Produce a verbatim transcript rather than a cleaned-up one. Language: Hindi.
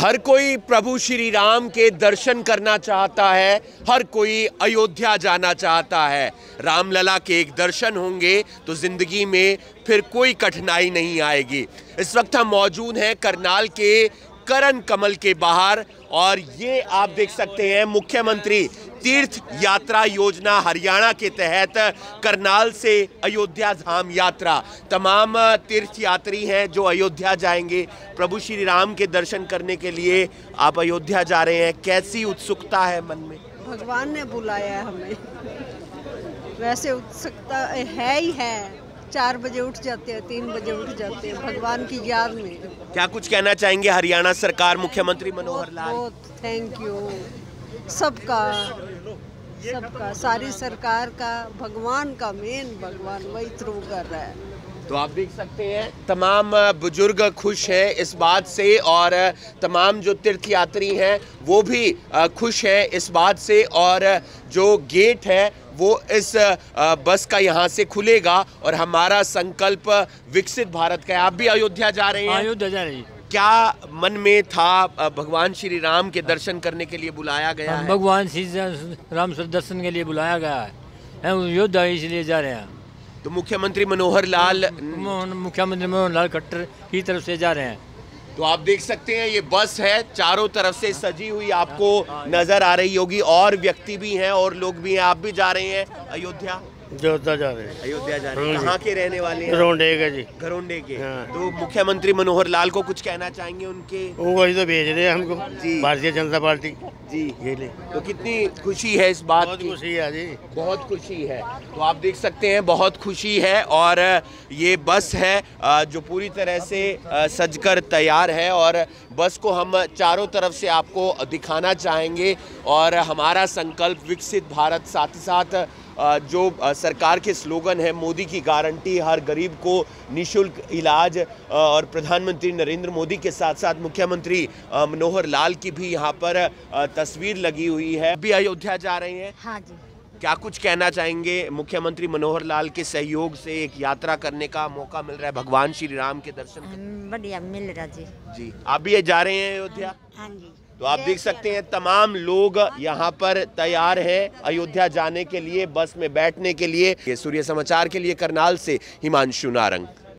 हर कोई प्रभु श्री राम के दर्शन करना चाहता है, हर कोई अयोध्या जाना चाहता है। रामलला के एक दर्शन होंगे तो ज़िंदगी में फिर कोई कठिनाई नहीं आएगी। इस वक्त हम मौजूद हैं करनाल के करण कमल के बाहर और ये आप देख सकते हैं मुख्यमंत्री तीर्थ यात्रा योजना हरियाणा के तहत करनाल से अयोध्या धाम यात्रा। तमाम तीर्थ यात्री हैं जो अयोध्या जाएंगे प्रभु श्री राम के दर्शन करने के लिए। आप अयोध्या जा रहे हैं, कैसी उत्सुकता है मन में? भगवान ने बुलाया है हमें, वैसे उत्सुकता है ही है। चार बजे उठ जाते हैं, तीन बजे उठ जाते हैं भगवान की याद में। क्या कुछ कहना चाहेंगे हरियाणा सरकार, मुख्यमंत्री मनोहर लाल? बहुत थैंक यू सबका, सबका सारी सरकार का, भगवान का, मेन भगवान वही थ्रू कर रहा है। तो आप देख सकते हैं तमाम बुजुर्ग खुश हैं इस बात से और तमाम जो तीर्थयात्री हैं वो भी खुश हैं इस बात से। और जो गेट है वो इस बस का यहाँ से खुलेगा और हमारा संकल्प विकसित भारत का है। आप भी अयोध्या जा रहे हैं? अयोध्या जा रही है। क्या मन में था, भगवान श्री राम के दर्शन करने के लिए बुलाया गया है? भगवान श्री राम से दर्शन के लिए बुलाया गया है, अयोध्या इसलिए जा रहे हैं। तो मुख्यमंत्री मनोहर लाल मुख्यमंत्री मनोहर लाल खट्टर की तरफ से जा रहे हैं। तो आप देख सकते हैं ये बस है, चारों तरफ से सजी हुई आपको नजर आ रही होगी और व्यक्ति भी हैं और लोग भी हैं। आप भी जा रहे हैं अयोध्या? अयोध्या जा रहे हैं। अयोध्या जा रहे हैं। कहाँ के रहने वाले हैं? घरोंडे के जी। घरोंडे के। तो मुख्यमंत्री मनोहर लाल को कुछ कहना चाहेंगे उनके? वही तो भेज रहे हैं हमको भारतीय जनता पार्टी जी। ये ले, तो कितनी खुशी है इस बात? बहुत खुशी है जी, बहुत खुशी है। तो आप देख सकते हैं बहुत खुशी है और ये बस है जो पूरी तरह से सजकर तैयार है और बस को हम चारों तरफ से आपको दिखाना चाहेंगे। और हमारा संकल्प विकसित भारत, साथ ही साथ जो सरकार के स्लोगन है मोदी की गारंटी, हर गरीब को निशुल्क इलाज, और प्रधानमंत्री नरेंद्र मोदी के साथ साथ मुख्यमंत्री मनोहर लाल की भी यहाँ पर तस्वीर लगी हुई है। अभी अयोध्या जा रहे हैं? हाँ जी। क्या कुछ कहना चाहेंगे, मुख्यमंत्री मनोहर लाल के सहयोग से एक यात्रा करने का मौका मिल रहा है, भगवान श्री राम के दर्शन? बढ़िया मिल रहा जी। जी, आप भी जा रहे हैं अयोध्या? हाँ जी। तो आप देख सकते हैं तमाम लोग यहाँ पर तैयार हैं अयोध्या जाने के लिए, बस में बैठने के लिए। सूर्य समाचार के लिए करनाल से हिमांशु नारंग।